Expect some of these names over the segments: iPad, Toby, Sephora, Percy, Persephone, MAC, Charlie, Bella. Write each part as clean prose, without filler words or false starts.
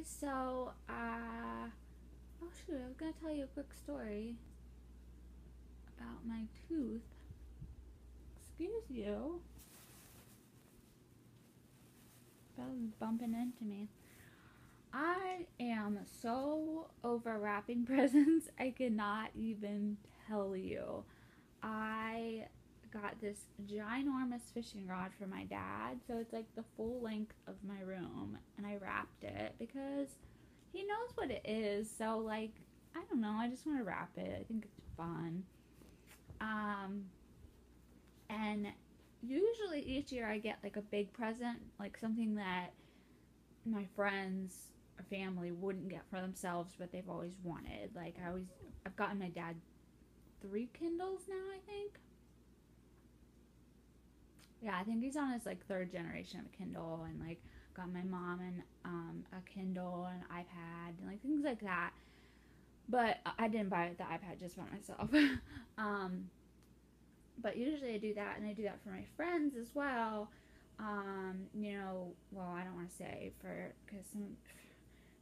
guys, so oh shoot, I was gonna tell you a quick story about my tooth. Excuse you. Bella's bumping into me. I am so over wrapping presents, I cannot even tell you. I got this ginormous fishing rod for my dad, so it's like the full length of my room, and I wrapped it because he knows what it is, so like, I don't know, I just want to wrap it. I think it's fun. And usually each year I get like a big present, like something that my friends or family wouldn't get for themselves, but they've always wanted. Like I've gotten my dad 3 Kindles now, I think. Yeah, I think he's on his like 3rd generation of a Kindle, and like got my mom and a Kindle and an iPad and like things like that. But I didn't buy the iPad just for myself. But usually I do that, and I do that for my friends as well. You know, well, I don't want to say for, because some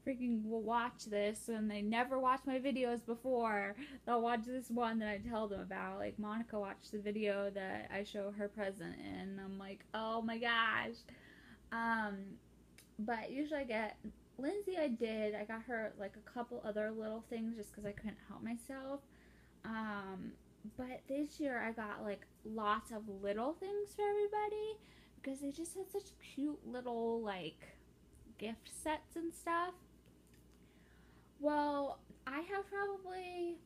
freaking will watch this when they never watched my videos before. They'll watch this one that I tell them about. Like, Monica watched the video that I show her present in, and I'm like, oh my gosh. But usually I get, Lindsay I got her like a couple other little things just because I couldn't help myself. But this year I got like lots of little things for everybody, because they just had such cute little, like, gift sets and stuff. Well, I have probably,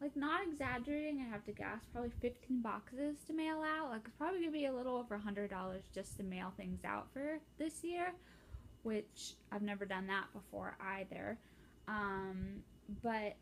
like, not exaggerating, I have to guess, probably 15 boxes to mail out. Like, it's probably going to be a little over $100 just to mail things out for this year, which I've never done that before either. But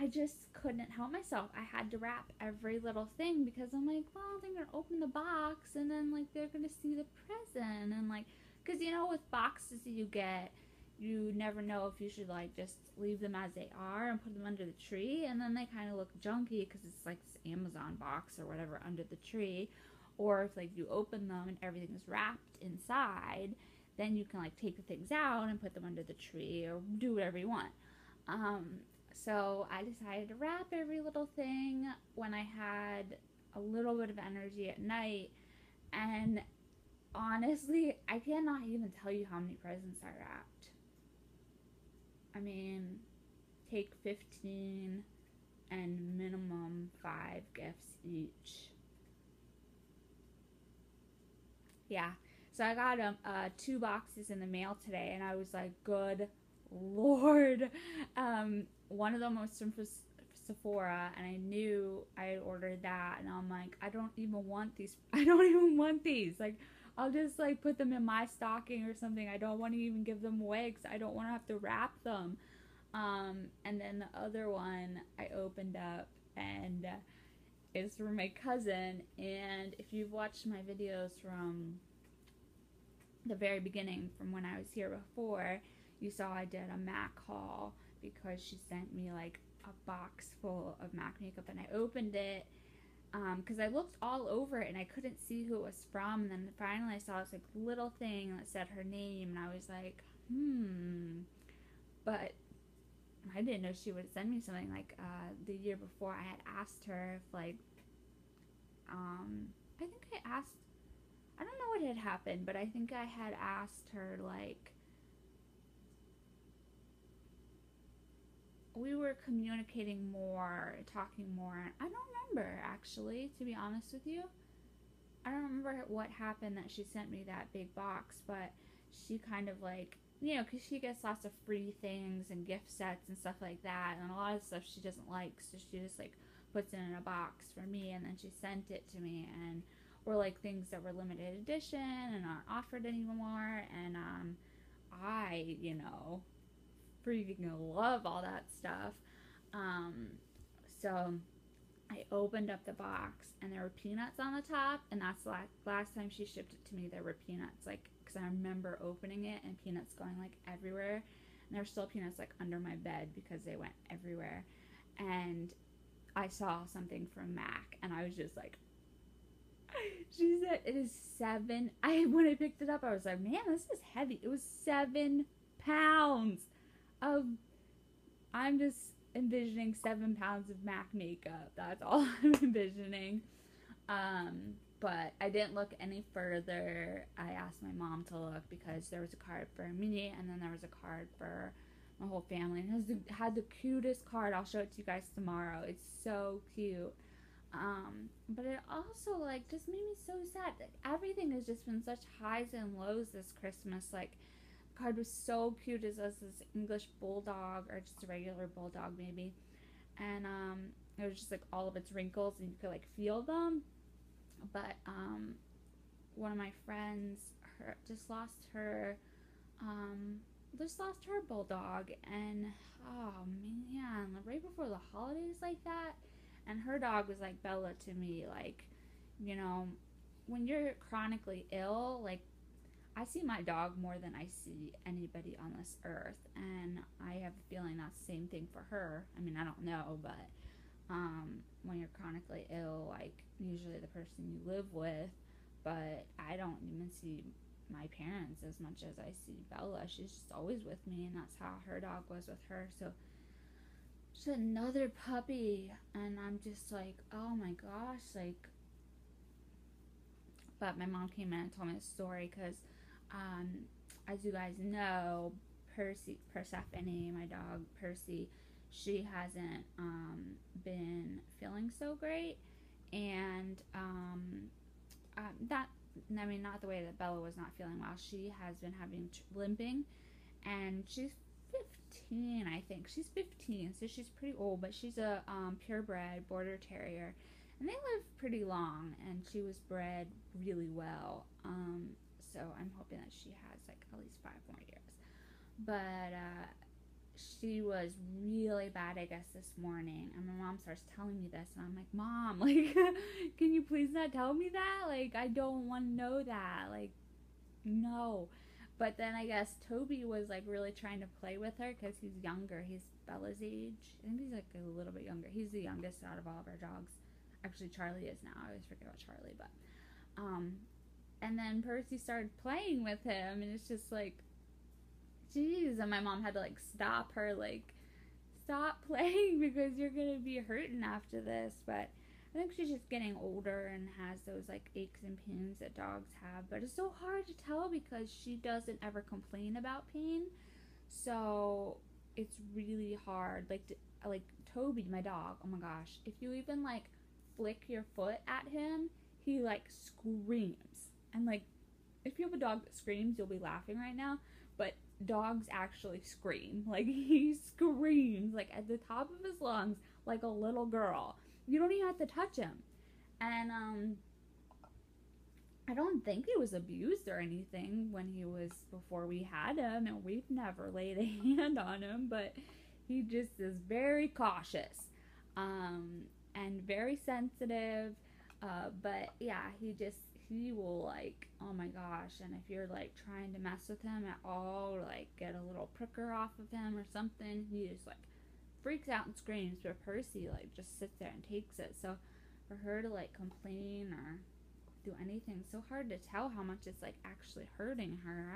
I just couldn't help myself. I had to wrap every little thing because I'm like, well, they're gonna open the box and then like they're gonna see the present, and like, because you know, with boxes that you get, you never know if you should like just leave them as they are and put them under the tree, and then they kind of look junky because it's like this Amazon box or whatever under the tree, or if like you open them and everything is wrapped inside, then you can like take the things out and put them under the tree or do whatever you want. So I decided to wrap every little thing when I had a little bit of energy at night, and honestly, I cannot even tell you how many presents I wrapped. I mean, take 15 and minimum 5 gifts each. Yeah, so I got 2 boxes in the mail today, and I was like, good Lord. One of them was from Sephora, and I knew I had ordered that, and I'm like, I don't even want these. I don't even want these. Like, I'll just like put them in my stocking or something. I don't want to even give them away because I don't want to have to wrap them. And then the other one I opened up, and it's from my cousin. And if you've watched my videos from the very beginning, from when I was here before, you saw I did a MAC haul, because she sent me like a box full of MAC makeup, and I opened it because I looked all over it and I couldn't see who it was from, and then finally I saw this like little thing that said her name, and I was like, but I didn't know she would send me something. Like the year before, I had asked her if like I think I asked, I don't know what had happened, but I think I had asked her, like, we were communicating more, talking more. I don't remember, actually, to be honest with you. I don't remember what happened that she sent me that big box, but she kind of like, you know, because she gets lots of free things and gift sets and stuff like that, and a lot of stuff she doesn't like, so she just like puts it in a box for me, and then she sent it to me, and were like things that were limited edition and aren't offered anymore, and I, you know, freaking love all that stuff. So I opened up the box, and there were peanuts on the top, and that's last time she shipped it to me, there were peanuts, like, because I remember opening it and peanuts going like everywhere, and there's still peanuts like under my bed because they went everywhere. And I saw something from MAC, and I was just like, she said it is 7. When I picked it up, I was like, man, this is heavy. It was 7 pounds of, I'm just envisioning 7 pounds of MAC makeup. That's all I'm envisioning. But I didn't look any further. I asked my mom to look because there was a card for me and then there was a card for my whole family. And it had the cutest card. I'll show it to you guys tomorrow. It's so cute. But it also, like, just made me so sad. Like, everything has just been such highs and lows this Christmas. Like, the card was so cute. It was this English bulldog, or just a regular bulldog maybe. And it was just like all of its wrinkles and you could like feel them. But one of my friends, her just lost her bulldog, and oh man, right before the holidays like that. And her dog was like Bella to me. Like, you know, when you're chronically ill, like, I see my dog more than I see anybody on this earth, and I have a feeling that's the same thing for her. I mean, I don't know, but when you're chronically ill, like, usually the person you live with, but I don't even see my parents as much as I see Bella. She's just always with me, and that's how her dog was with her. So just another puppy, and I'm just like, oh my gosh, like. But my mom came in and told me the story because as you guys know, Persephone, my dog Percy, she hasn't been feeling so great, and I mean, not the way that Bella was not feeling well. She has been having limping, and she's 15, I think. She's 15, so she's pretty old, but she's a purebred border terrier, and they live pretty long, and she was bred really well. So I'm hoping that she has like at least 5 more years. But she was really bad, I guess, this morning, and my mom starts telling me this, and I'm like, Mom, like, can you please not tell me that? Like, I don't want to know that. Like, no. But then I guess Toby was like really trying to play with her because he's younger. He's Bella's age. I think he's like a little bit younger. He's the youngest out of all of our dogs. Actually, Charlie is now. I always forget about Charlie, but and then Percy started playing with him, and it's just like, jeez. And my mom had to like stop her, like, stop playing because you're gonna be hurting after this. But I think she's just getting older and has those like aches and pains that dogs have, but it's so hard to tell because she doesn't ever complain about pain, so it's really hard. Like Toby, my dog, oh my gosh, if you even like flick your foot at him, he like screams. And like, if you have a dog that screams, you'll be laughing right now, but dogs actually scream. Like, he screams like at the top of his lungs like a little girl. You don't even have to touch him. And I don't think he was abused or anything when he was, before we had him, and we've never laid a hand on him, but he just is very cautious and very sensitive. But yeah, he will, like, oh my gosh. And if you're like trying to mess with him at all, or like get a little pricker off of him or something, he just like freaks out and screams. But Percy like just sits there and takes it. So for her to like complain or do anything, so hard to tell how much it's like actually hurting her. I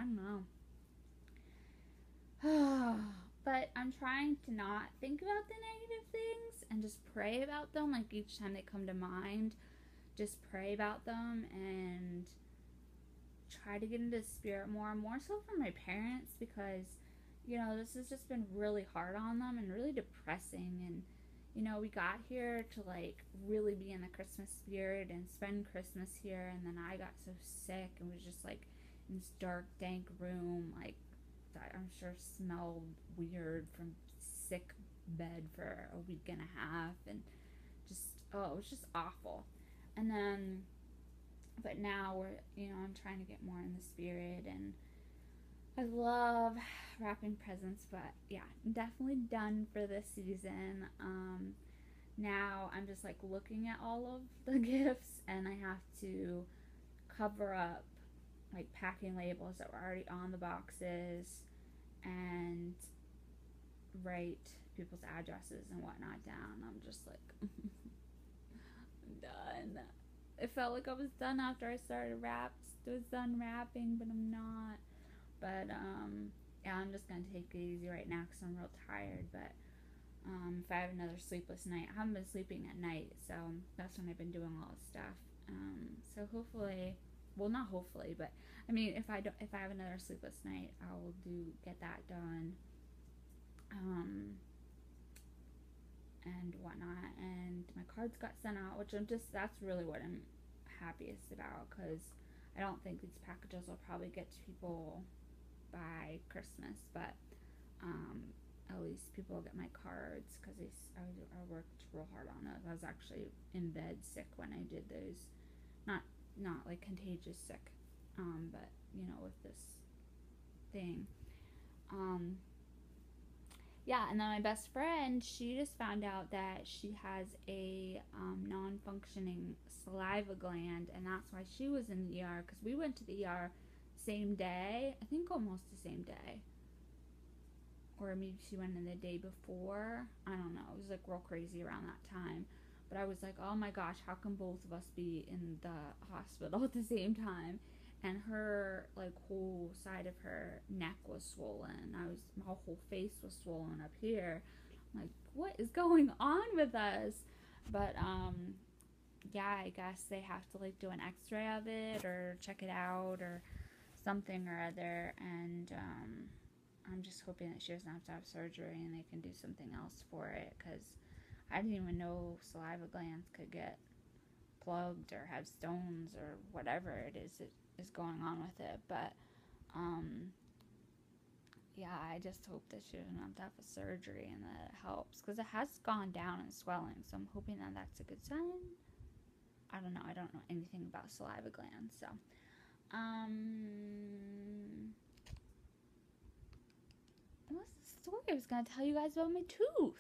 don't know. But I'm trying to not think about the negative things and just pray about them. Like, each time they come to mind, just pray about them and try to get into the spirit more. More so for my parents, because, you know, this has just been really hard on them and really depressing. And, you know, we got here to like really be in the Christmas spirit and spend Christmas here, and then I got so sick and was just like in this dark, dank room, like, that I'm sure smelled weird from sick bed for a week and a half, and just, oh, it was just awful. And then, but now we're, you know, I'm trying to get more in the spirit, and I love wrapping presents, but yeah, I'm definitely done for this season. Now I'm just like looking at all of the gifts, and I have to cover up like packing labels that were already on the boxes and write people's addresses and whatnot down. I'm just like, I'm done. It felt like I was done after I started wrapping, but I'm not. But yeah, I'm just going to take it easy right now because I'm real tired, but if I have another sleepless night, I haven't been sleeping at night, so that's when I've been doing all this stuff. So hopefully, well, not hopefully, but I mean, if I have another sleepless night, I will get that done, and whatnot. And my cards got sent out, which that's really what I'm happiest about, because I don't think these packages will probably get to people by Christmas, but at least people will get my cards, because I worked real hard on those. I was actually in bed sick when I did those, not like contagious sick, but you know, with this thing. Yeah, and then my best friend, she just found out that she has a non-functioning saliva gland, and that's why she was in the ER, because we went to the ER same day, I think almost the same day, or maybe she went in the day before, I don't know, it was like real crazy around that time, but I was like, oh my gosh, how can both of us be in the hospital at the same time? And her, like, whole side of her neck was swollen. My whole face was swollen up here. I'm like, what is going on with us? But, yeah, I guess they have to, like, do an x-ray of it or check it out or something or other. And, I'm just hoping that she doesn't have to have surgery and they can do something else for it. Because I didn't even know saliva glands could get plugged or have stones or whatever it is is going on with it, but yeah, I just hope that she doesn't have to have a surgery and that it helps, because it has gone down in swelling, so I'm hoping that that's a good sign. I don't know, I don't know anything about saliva glands, so what's the story I was gonna tell you guys about my tooth?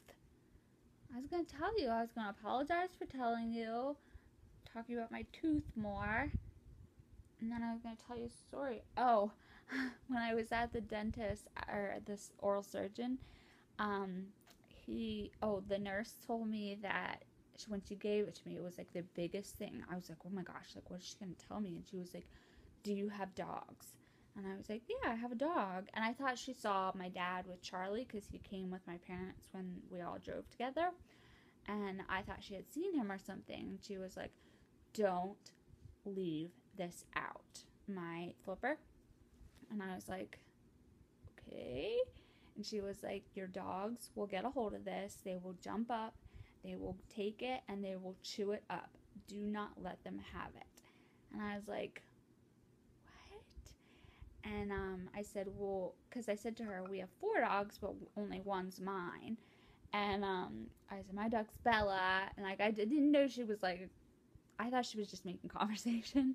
I was gonna apologize for talking about my tooth more. And then I was going to tell you a story. Oh, when I was at the dentist, or this oral surgeon, the nurse told me that when she gave it to me, it was like the biggest thing. I was like, oh my gosh, like what is she going to tell me? And she was like, do you have dogs? And I was like, yeah, I have a dog. And I thought she saw my dad with Charlie, because he came with my parents when we all drove together. And I thought she had seen him or something. And she was like, don't leave this out, my flipper. And I was like, okay. And she was like, your dogs will get a hold of this, they will jump up, they will take it, and they will chew it up. Do not let them have it. And I was like, what? And I said, well, because I said to her, we have 4 dogs, but only one's mine. And I said, my dog's Bella. And like, I didn't know she was like, I thought she was just making conversation.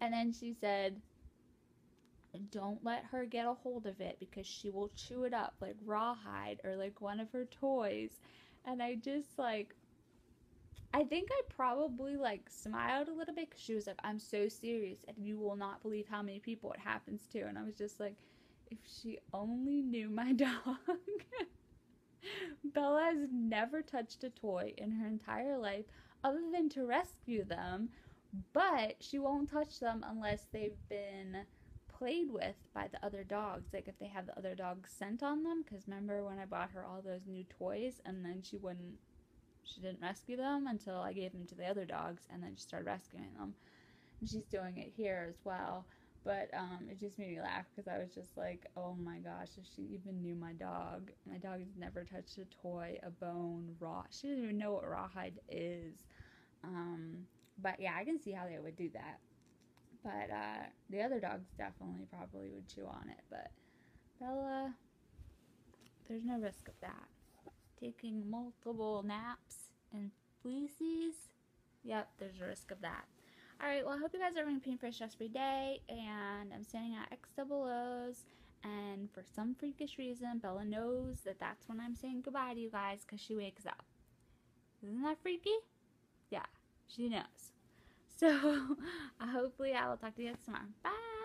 And then she said, don't let her get a hold of it, because she will chew it up like rawhide or like one of her toys. And I just, like, I think I probably like smiled a little bit, because she was like, I'm so serious and you will not believe how many people it happens to. And I was just like, if she only knew my dog. Bella has never touched a toy in her entire life, other than to rescue them, but she won't touch them unless they've been played with by the other dogs, like if they have the other dog's scent on them, because remember when I bought her all those new toys, and then she didn't rescue them until I gave them to the other dogs, and then she started rescuing them, and she's doing it here as well. But it just made me laugh, because I was just like, oh my gosh, if she even knew my dog. My dog has never touched a toy, a bone, raw. She doesn't even know what rawhide is. But yeah, I can see how they would do that. But the other dogs definitely probably would chew on it. But Bella, there's no risk of that. Taking multiple naps and fleeces, yep, there's a risk of that. Alright, well, I hope you guys are having a pain-free, stress-free day, and I'm sending out XOOs, and for some freakish reason, Bella knows that that's when I'm saying goodbye to you guys, because she wakes up. Isn't that freaky? Yeah, she knows. So, hopefully I will talk to you guys tomorrow. Bye!